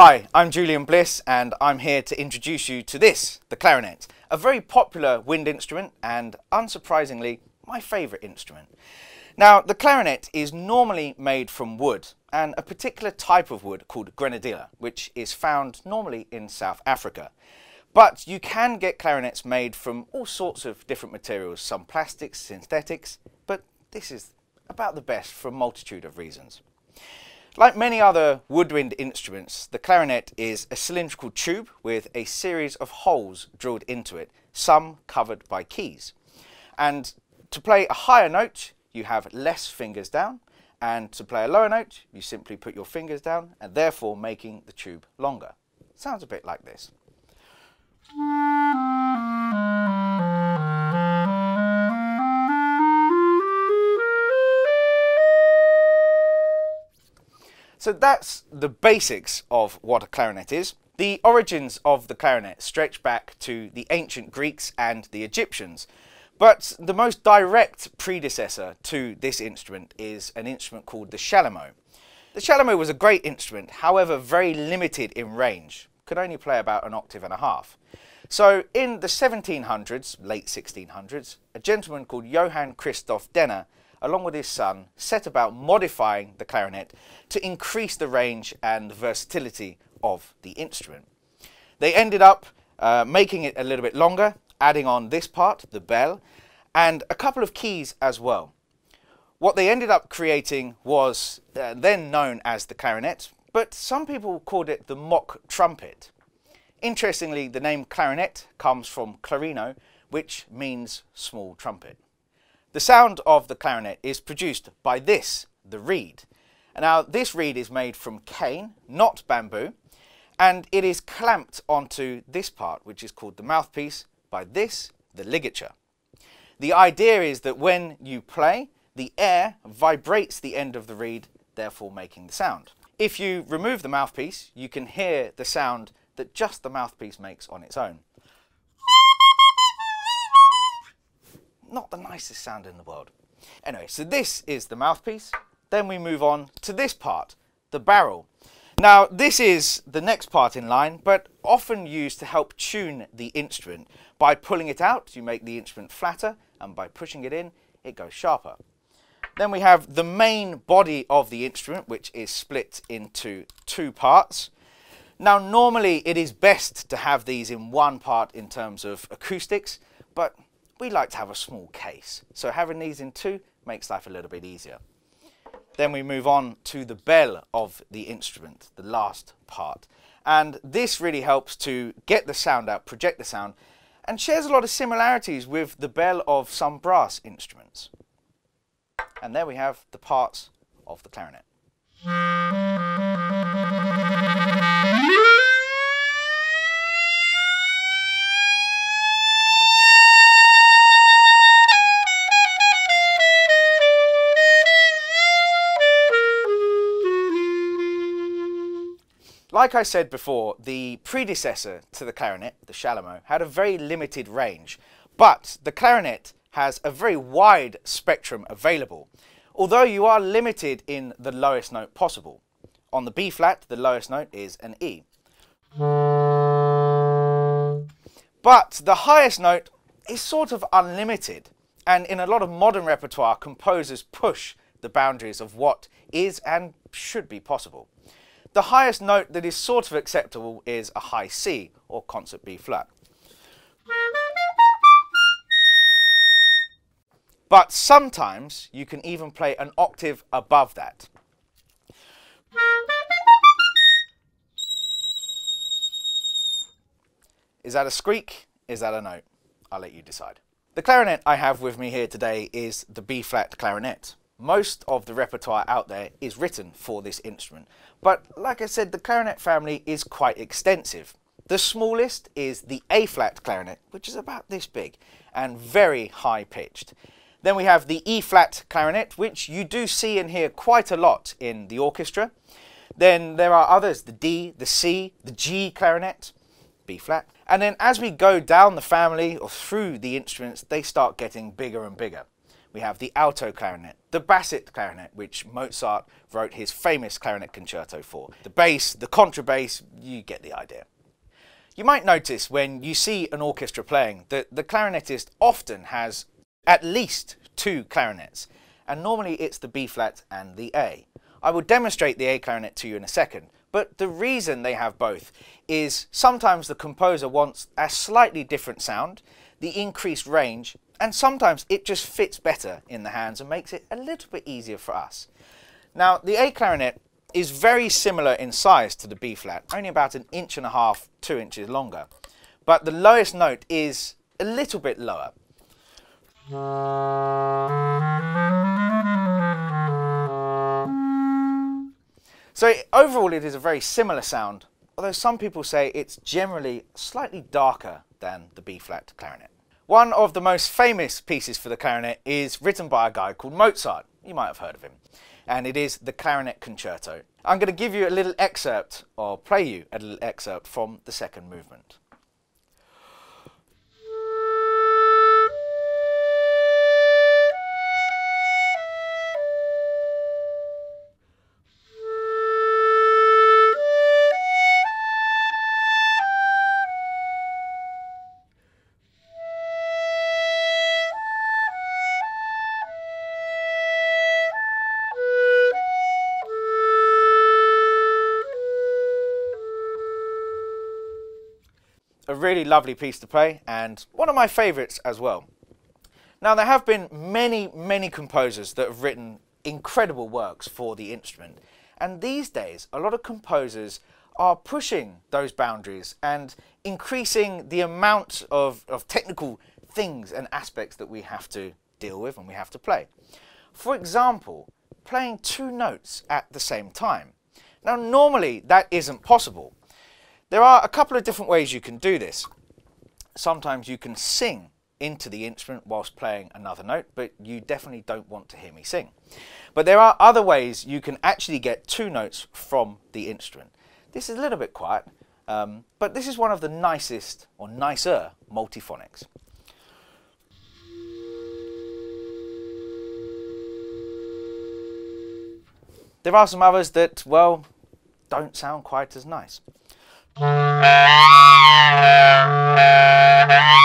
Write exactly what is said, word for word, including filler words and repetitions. Hi, I'm Julian Bliss and I'm here to introduce you to this, the clarinet, a very popular wind instrument and, unsurprisingly, my favourite instrument. Now, the clarinet is normally made from wood and a particular type of wood called grenadilla, which is found normally in South Africa. But you can get clarinets made from all sorts of different materials, some plastics, synthetics, but this is about the best for a multitude of reasons. Like many other woodwind instruments, the clarinet is a cylindrical tube with a series of holes drilled into it, some covered by keys. And to play a higher note, you have less fingers down, and to play a lower note, you simply put your fingers down, and therefore making the tube longer. Sounds a bit like this. So that's the basics of what a clarinet is. The origins of the clarinet stretch back to the ancient Greeks and the Egyptians, but the most direct predecessor to this instrument is an instrument called the chalumeau. The chalumeau was a great instrument, however very limited in range, could only play about an octave and a half. So in the seventeen hundreds, late sixteen hundreds, a gentleman called Johann Christoph Denner, along with his son, set about modifying the clarinet to increase the range and versatility of the instrument. They ended up uh, making it a little bit longer, adding on this part, the bell, and a couple of keys as well. What they ended up creating was uh, then known as the clarinet, but some people called it the mock trumpet. Interestingly, the name clarinet comes from clarino, which means small trumpet. The sound of the clarinet is produced by this, the reed. Now, this reed is made from cane, not bamboo, and it is clamped onto this part, which is called the mouthpiece, by this, the ligature. The idea is that when you play, the air vibrates the end of the reed, therefore making the sound. If you remove the mouthpiece, you can hear the sound that just the mouthpiece makes on its own. Not the nicest sound in the world. Anyway, so this is the mouthpiece. Then we move on to this part, the barrel. Now, this is the next part in line, but often used to help tune the instrument. By pulling it out, you make the instrument flatter, and by pushing it in, it goes sharper. Then we have the main body of the instrument, which is split into two parts. Now, normally it is best to have these in one part in terms of acoustics, but we like to have a small case, so having these in two makes life a little bit easier. Then we move on to the bell of the instrument, the last part. And this really helps to get the sound out, project the sound, and shares a lot of similarities with the bell of some brass instruments. And there we have the parts of the clarinet. Like I said before, the predecessor to the clarinet, the chalumeau, had a very limited range, but the clarinet has a very wide spectrum available, although you are limited in the lowest note possible. On the B flat, the lowest note is an E. But the highest note is sort of unlimited, and in a lot of modern repertoire, composers push the boundaries of what is and should be possible. The highest note that is sort of acceptable is a high C, or concert B flat. But sometimes you can even play an octave above that. Is that a squeak? Is that a note? I'll let you decide. The clarinet I have with me here today is the B flat clarinet. Most of the repertoire out there is written for this instrument, but like I said, the clarinet family is quite extensive. The smallest is the A-flat clarinet, which is about this big and very high-pitched. Then we have the E-flat clarinet, which you do see and hear quite a lot in the orchestra. Then there are others, the D, the C, the G clarinet, B-flat. And then as we go down the family or through the instruments, they start getting bigger and bigger. We have the alto clarinet, the basset clarinet, which Mozart wrote his famous clarinet concerto for, the bass, the contrabass, you get the idea. You might notice when you see an orchestra playing that the clarinetist often has at least two clarinets, and normally it's the B flat and the A. I will demonstrate the A clarinet to you in a second, but the reason they have both is sometimes the composer wants a slightly different sound, the increased range, and sometimes it just fits better in the hands and makes it a little bit easier for us. Now, the A clarinet is very similar in size to the B flat, only about an inch and a half, two inches longer, but the lowest note is a little bit lower. So overall it is a very similar sound, although some people say it's generally slightly darker than the B-flat clarinet. One of the most famous pieces for the clarinet is written by a guy called Mozart. You might have heard of him. And it is the Clarinet Concerto. I'm going to give you a little excerpt, or play you a little excerpt from the second movement. A really lovely piece to play, and one of my favourites as well. Now, there have been many, many composers that have written incredible works for the instrument, and these days a lot of composers are pushing those boundaries and increasing the amount of, of technical things and aspects that we have to deal with and we have to play. For example, playing two notes at the same time. Now, normally that isn't possible. There are a couple of different ways you can do this. Sometimes you can sing into the instrument whilst playing another note, but you definitely don't want to hear me sing. But there are other ways you can actually get two notes from the instrument. This is a little bit quiet, um, but this is one of the nicest, or nicer, multiphonics. There are some others that, well, don't sound quite as nice. Thank you.